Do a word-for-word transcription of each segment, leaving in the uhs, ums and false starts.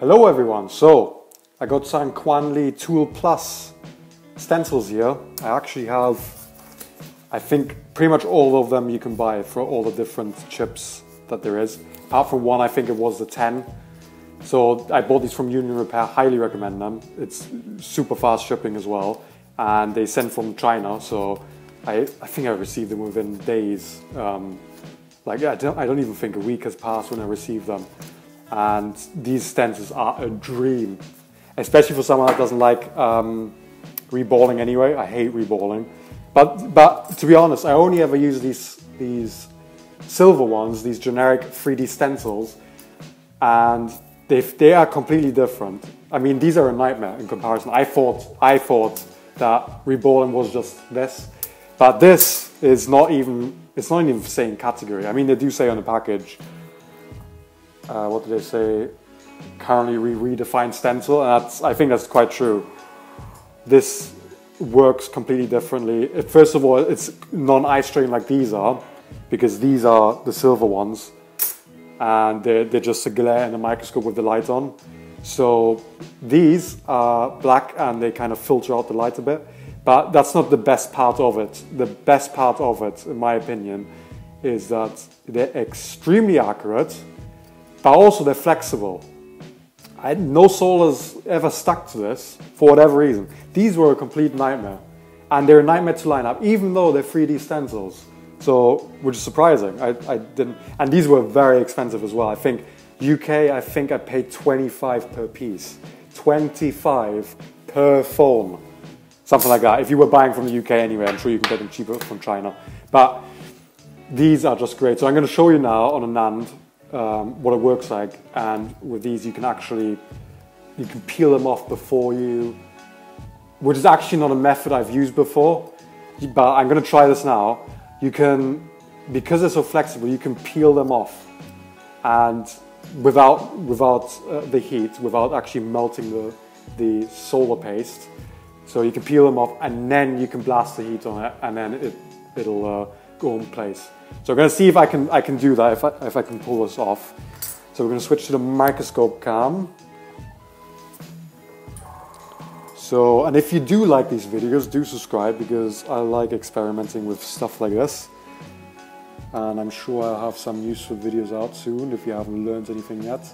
Hello everyone, so I got some Qianli Tool Plus stencils here. I actually have, I think, pretty much all of them you can buy for all the different chips that there is. Apart from one, I think it was the ten. So I bought these from Union Repair, highly recommend them. It's super fast shipping as well. And they sent from China, so I, I think I received them within days. Um, like I don't, I don't even think a week has passed when I received them. And these stencils are a dream, especially for someone that doesn't like um, reballing anyway. I hate reballing, but but to be honest, I only ever use these these silver ones, these generic three D stencils, and they they are completely different. I mean, these are a nightmare in comparison. I thought I thought that reballing was just this, but this is not even it's not even the same category. I mean, they do say on the package. Uh, what do they say? Currently re redefined stencil, and that's, I think that's quite true. This works completely differently. It, first of all, it's non-eye strain like these are, because these are the silver ones, and they're, they're just a glare in a microscope with the light on. So these are black and they kind of filter out the light a bit, but that's not the best part of it. The best part of it, in my opinion, is that they're extremely accurate, but also they're flexible. I, no soul has ever stuck to this for whatever reason. These were a complete nightmare, and they're a nightmare to line up, even though they're three D stencils, so, which is surprising. I, I didn't, and these were very expensive as well. I think U K, I think I paid twenty-five per piece, twenty-five per phone, something like that. If you were buying from the U K anyway, I'm sure you can get them cheaper from China. But these are just great. So I'm going to show you now on a NAND. Um, what it works like, and with these you can actually you can peel them off before you, which is actually not a method I've used before, but I'm going to try this now. You can, because they're so flexible, you can peel them off, and without without uh, the heat, without actually melting the the solar paste. So you can peel them off, and then you can blast the heat on it, and then it it'll uh, go in place. So I'm going to see if I can I can do that, if I, if I can pull this off. So we're going to switch to the microscope cam. So, and if you do like these videos, do subscribe, because I like experimenting with stuff like this. And I'm sure I'll have some useful videos out soon if you haven't learned anything yet.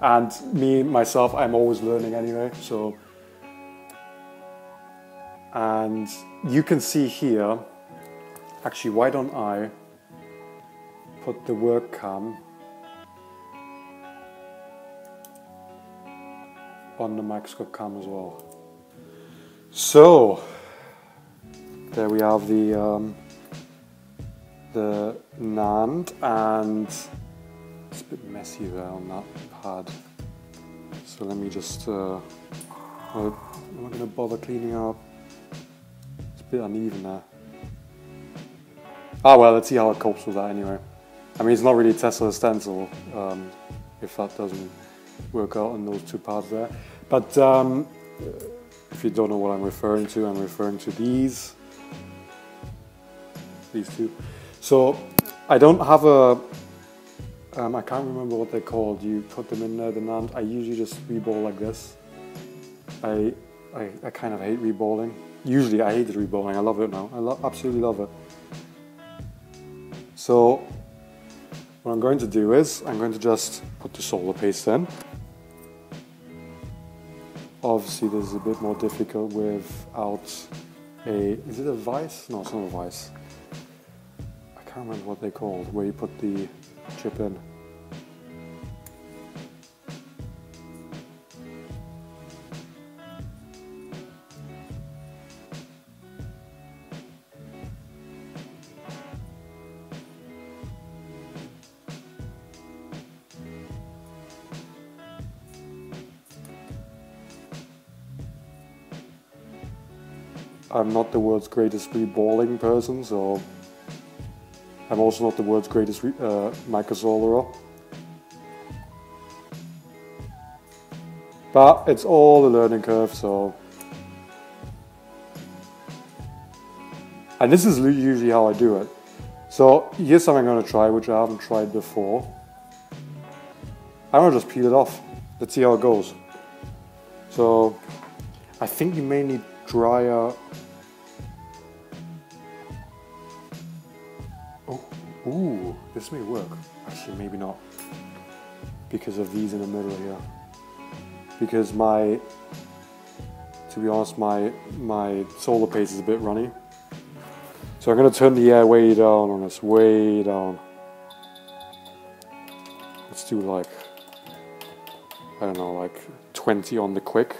And me, myself, I'm always learning anyway, so. And you can see here, actually, why don't I put the work cam on the microscope cam as well. So there we have the um, the NAND, and it's a bit messy there on that pad. So let me just, uh, I'm not gonna bother cleaning up. It's a bit uneven there. Ah well, let's see how it copes with that anyway. I mean, it's not really a Tesla stencil, um, if that doesn't work out on those two parts there. But um, if you don't know what I'm referring to, I'm referring to these, these two. So I don't have a, um, I can't remember what they're called. You put them in there, the NAND. I usually just reball like this. I, I, I kind of hate reballing. Usually I hated reballing. I love it now. I lo- absolutely love it. So what I'm going to do is, I'm going to just put the solar paste in. Obviously this is a bit more difficult without a, is it a vice? No, it's not a vice. I can't remember what they're called, where you put the chip in. I'm not the world's greatest reballing person, so I'm also not the world's greatest re uh, microsolarer. But it's all a learning curve, so. And this is usually how I do it. So here's something I'm going to try, which I haven't tried before. I'm going to just peel it off. let's see how it goes. So I think you may need dryer. Oh, ooh, this may work. Actually, maybe not, because of these in the middle here. Because my, to be honest, my my solar paste is a bit runny. So I'm gonna turn the air way down on this, way down. Let's do like, I don't know, like twenty on the quick.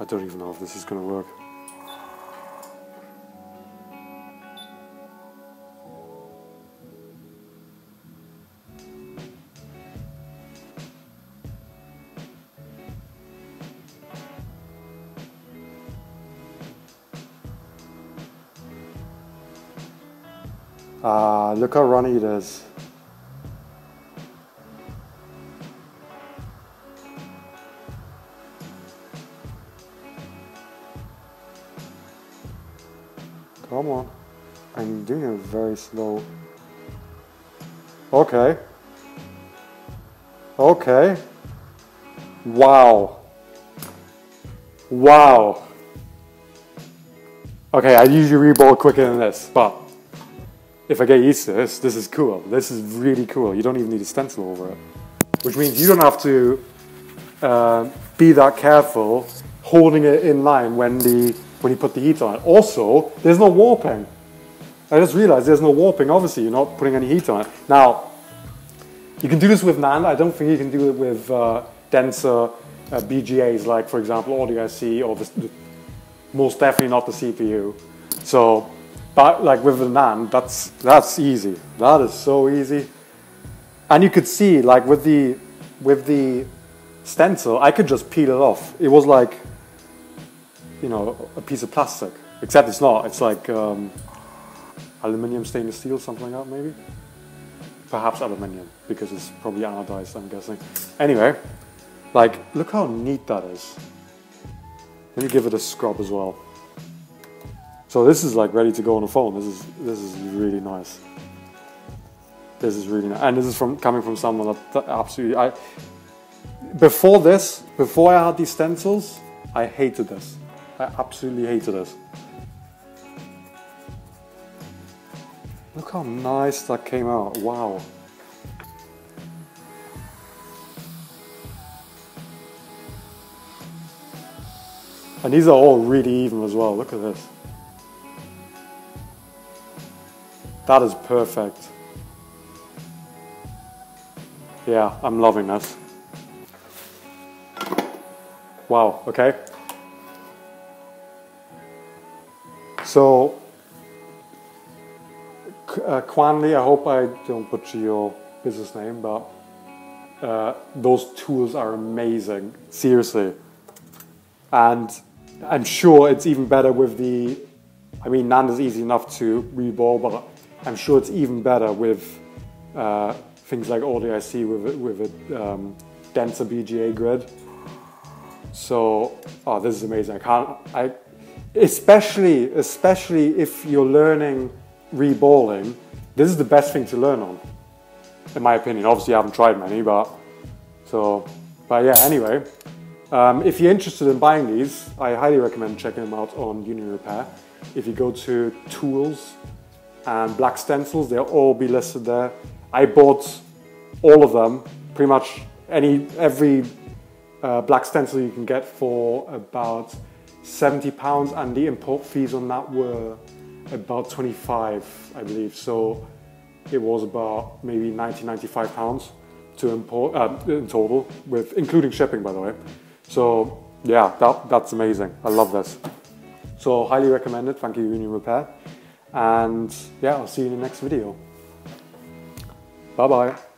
I don't even know if this is gonna work. Ah, uh, look how runny it is. Come on. I'm doing it very slow. Okay. Okay. Wow. Wow. Okay, I usually reball quicker than this, but if I get used to this, this is cool. This is really cool. You don't even need a stencil over it. Which means you don't have to uh, be that careful holding it in line when the when you put the heat on it. Also, there's no warping. I just realized there's no warping. Obviously, you're not putting any heat on it. Now, you can do this with NAND. I don't think you can do it with uh, denser uh, B G As like, for example, O D I C, or the, the, most definitely not the C P U. So, but like with the NAND, that's that's easy. That is so easy. And you could see, like with the with the stencil, I could just peel it off. It was like, you know, a piece of plastic. Except it's not. It's like um, aluminium, stainless steel, something like that, maybe. Perhaps aluminium, because it's probably anodized, I'm guessing. Anyway, like look how neat that is. Let me give it a scrub as well. So this is like ready to go on the phone. This is this is really nice. This is really nice, and this is from coming from someone that, that absolutely. I before this, before I had these stencils, I hated this. I absolutely hated this. Look how nice that came out! Wow. And these are all really even as well. Look at this. That is perfect. Yeah, I'm loving this. Wow, okay. So, uh, Qianli, I hope I don't butcher your business name, but uh, those tools are amazing, seriously. And I'm sure it's even better with the, I mean, NAND is easy enough to reball, but I'm sure it's even better with uh, things like O D I C with a, with a um, denser B G A grid. So, oh, this is amazing. I can't, I, especially, especially if you're learning reballing, this is the best thing to learn on, in my opinion. Obviously, I haven't tried many, but, so, but yeah, anyway. Um, if you're interested in buying these, I highly recommend checking them out on Union Repair. If you go to Tools, and black stencils, they'll all be listed there. I bought all of them, pretty much any every uh, black stencil you can get for about seventy pounds, and the import fees on that were about twenty-five, I believe. So it was about maybe ninety, ninety-five pounds to import uh, in total, with including shipping, by the way. So yeah, that that's amazing. I love this. So highly recommend it. Thank you, Union Repair. And yeah, I'll see you in the next video. Bye bye.